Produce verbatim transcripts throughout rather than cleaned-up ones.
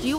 Do you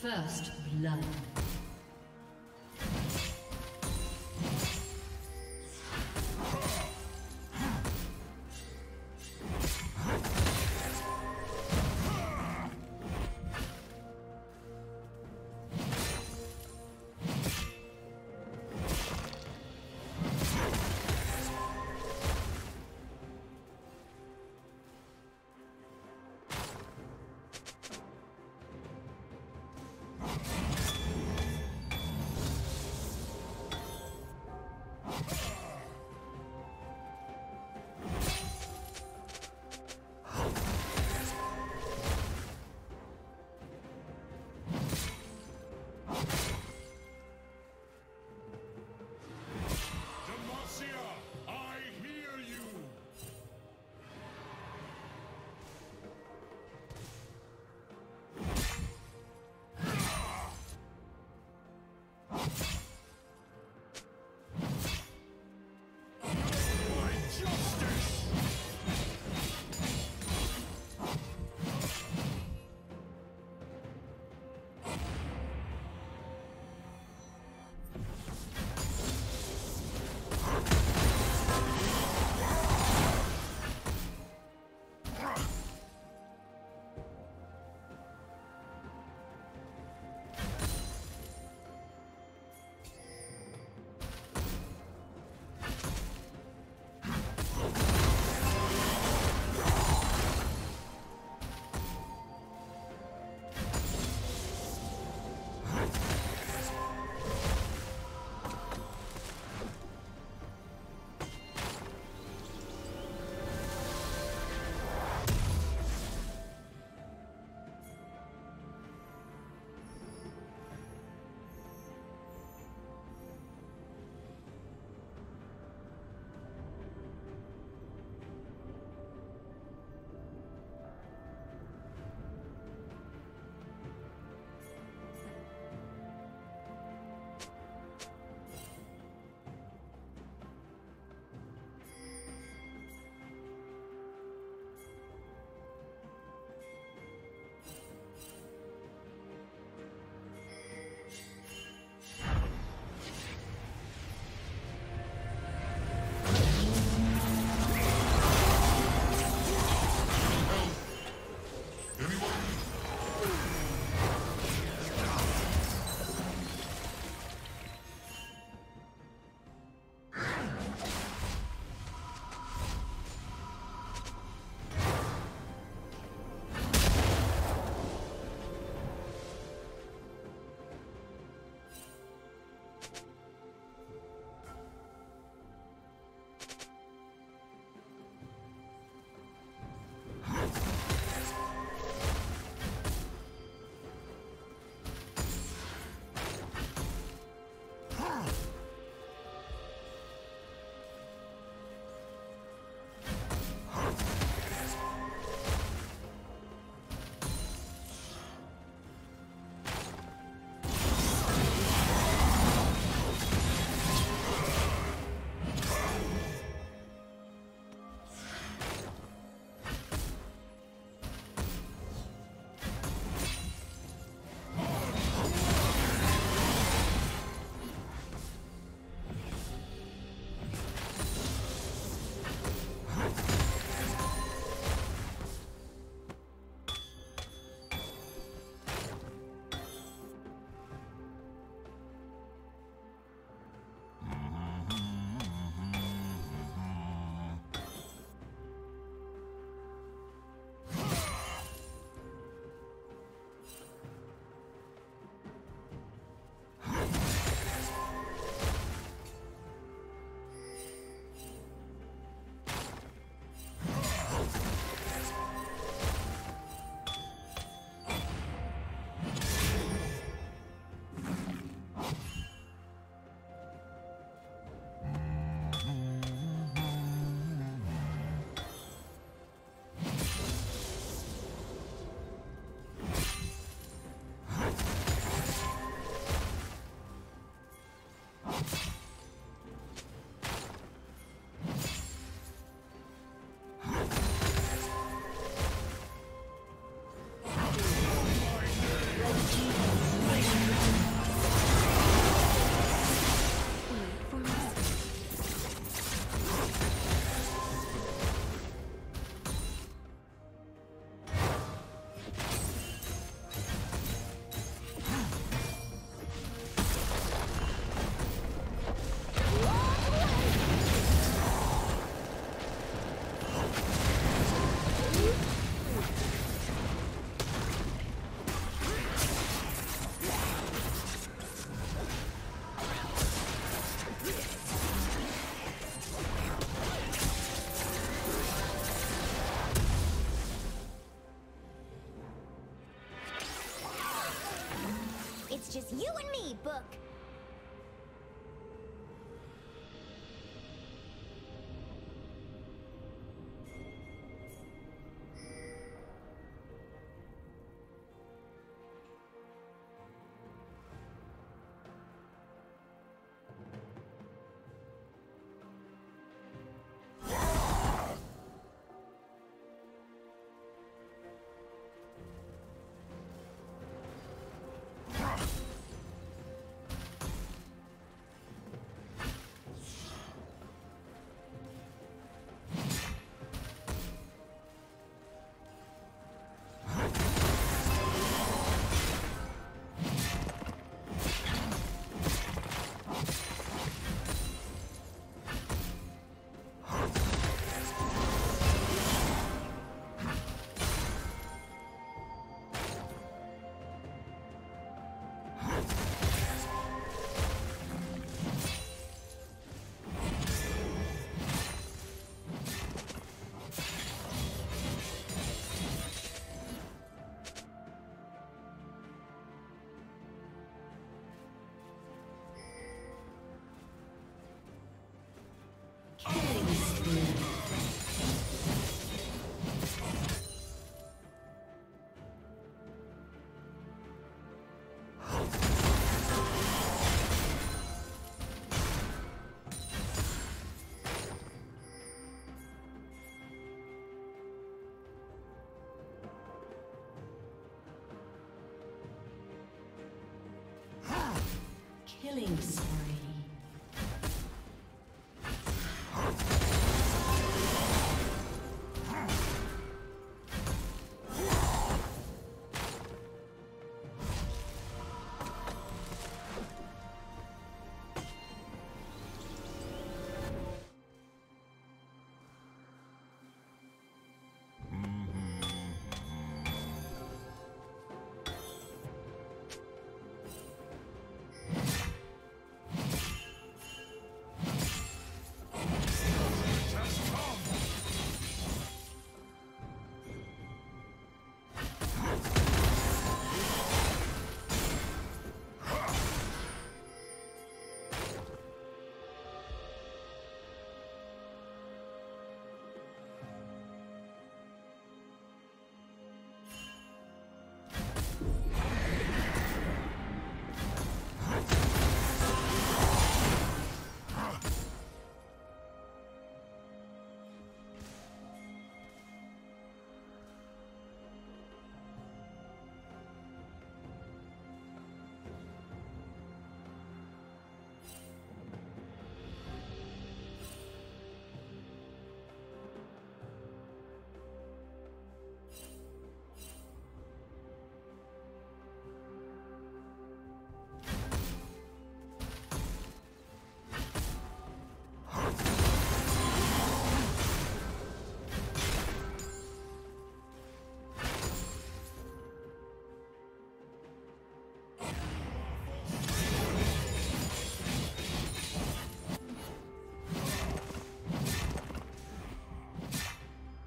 First blood. You and me book. Killing spree.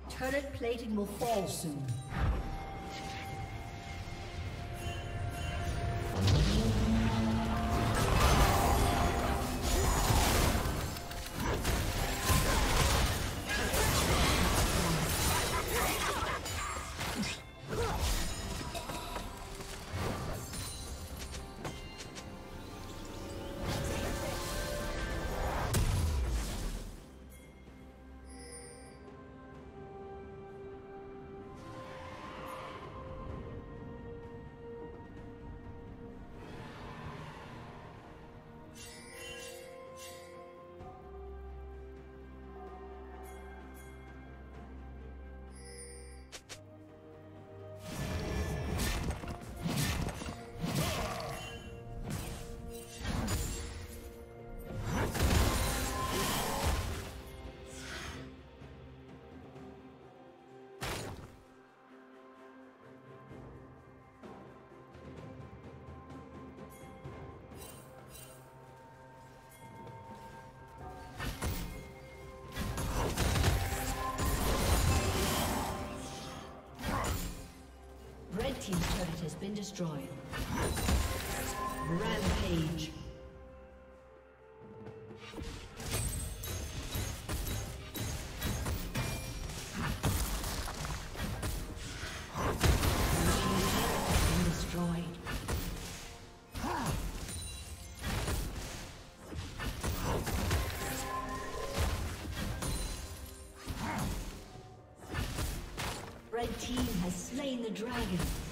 Turret plating will fall soon. Team's turret has been destroyed. Rampage.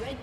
Red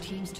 Team's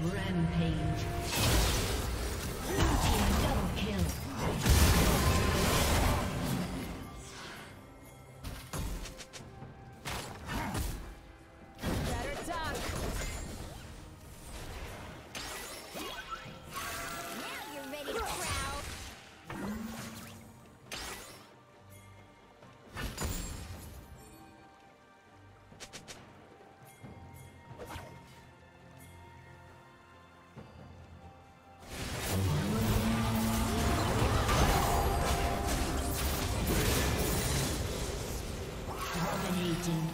Rampage. Plating.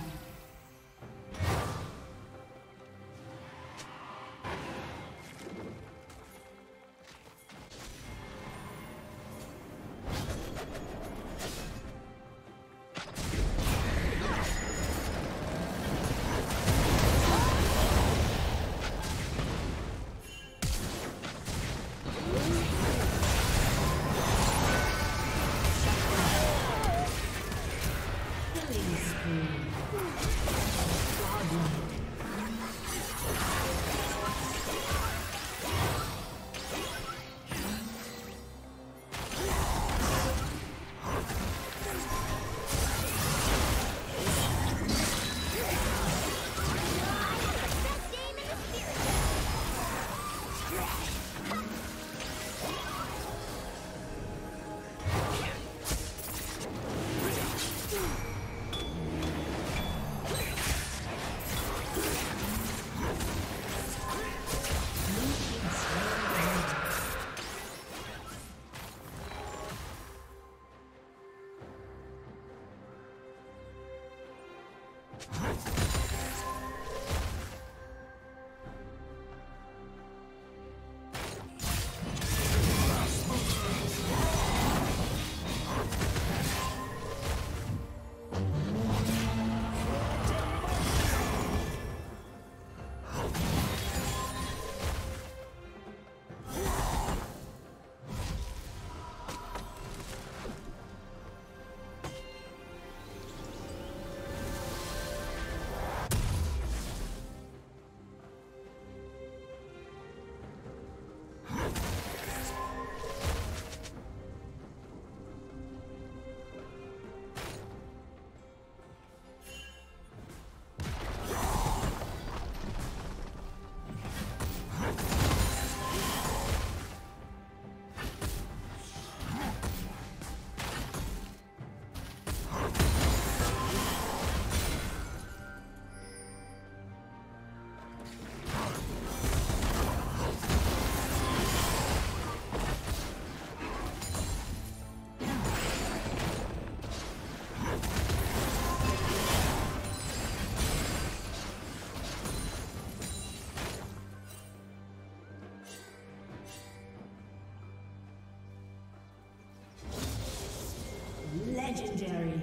Legendary.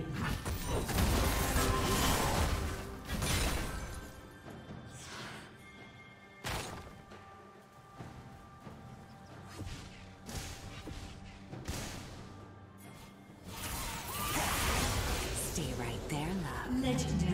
Stay right there, love. Legendary.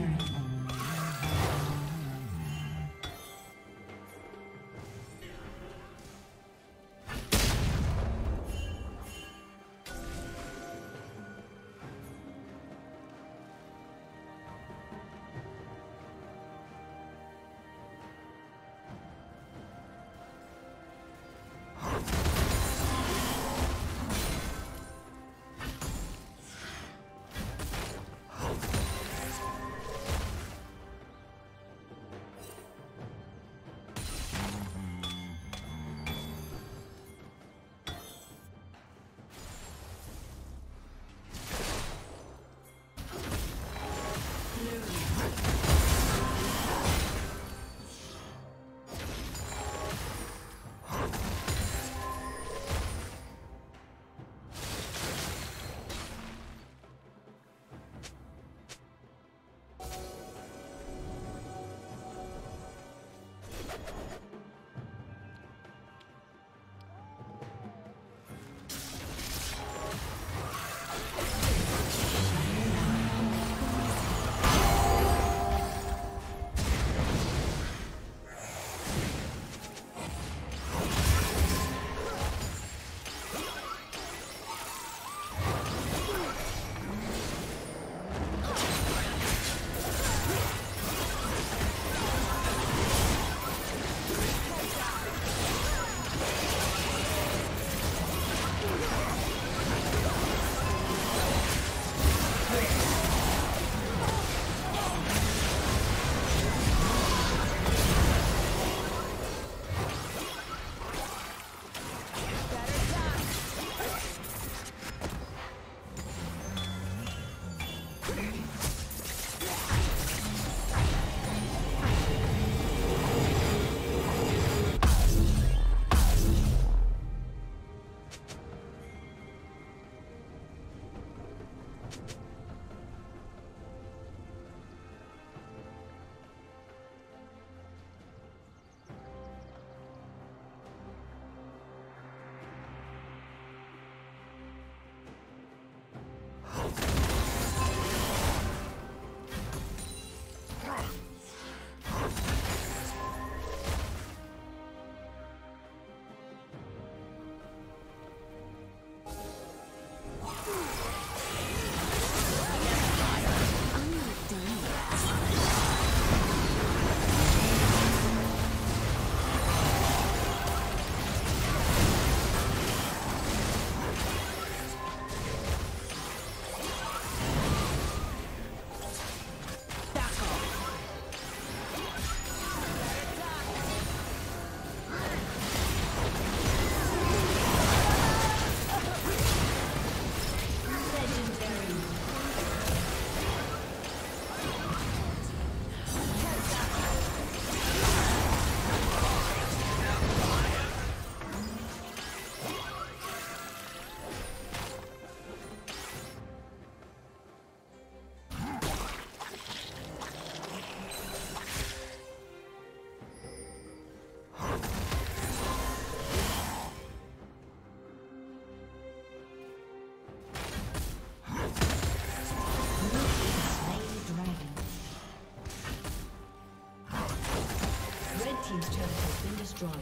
destroyed.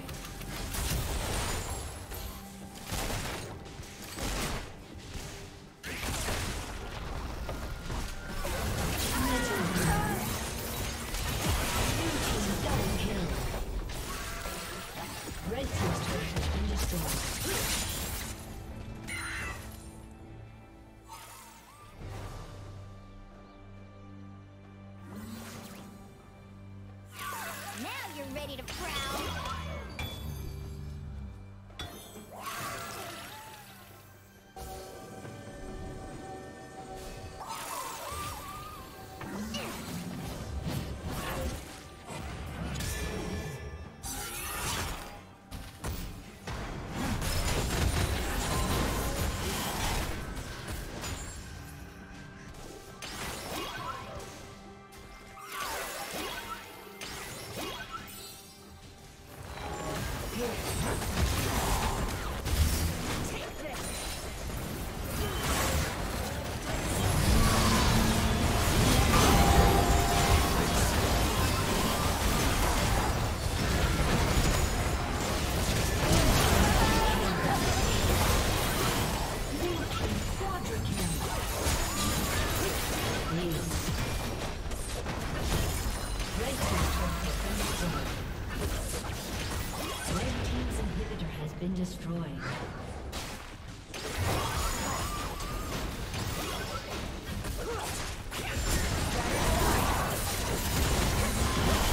Ready to prowl?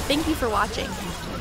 Thank you for watching.